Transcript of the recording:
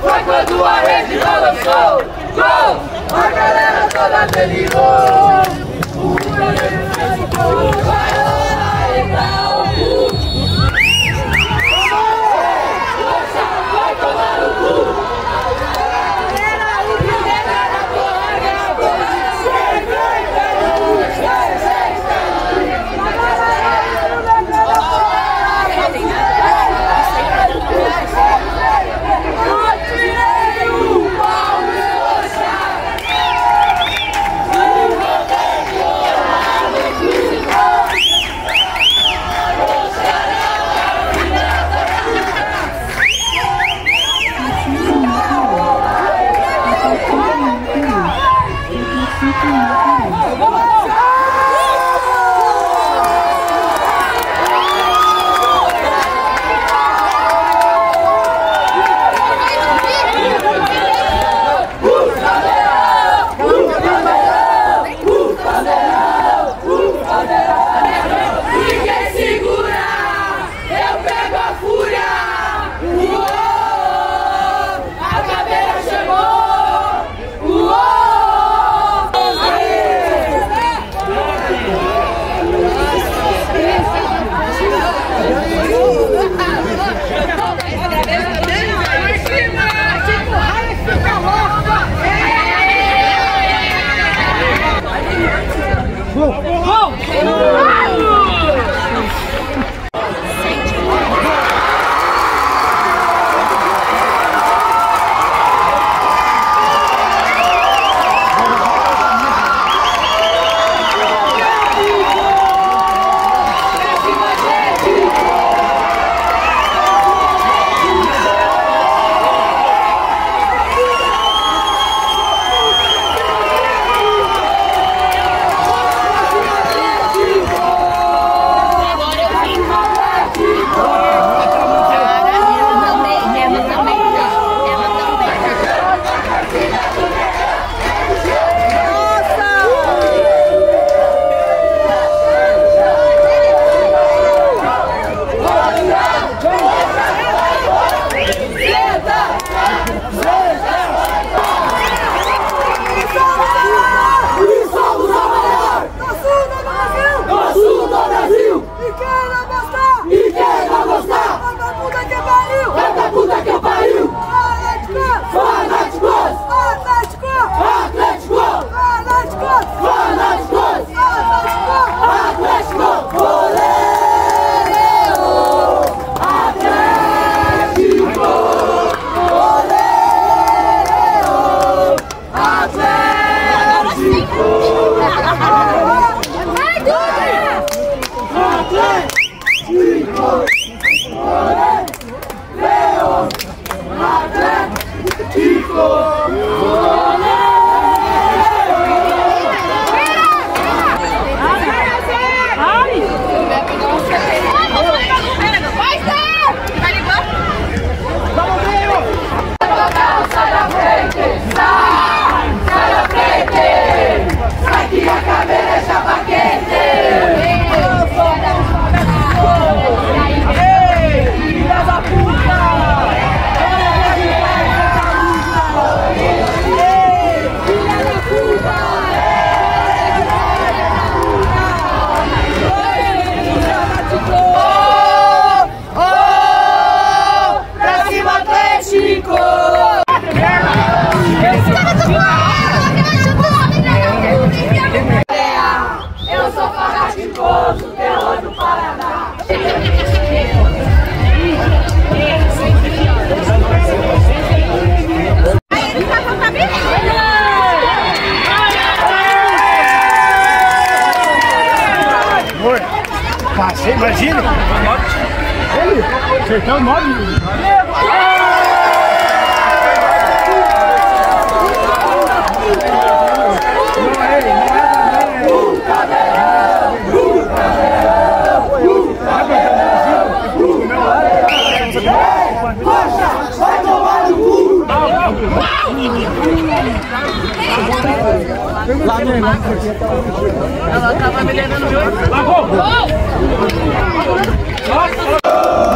Foi quando a rede balançou, gol! A galera toda delirou. O mundo fez o gol, vai lá, então. Lança, vai tomar no cu. Galera, o que era na porra, gravou. Imagina! Ele acertou o nome! Rocha, vai tomar no cu! Ela tava me levando de 8.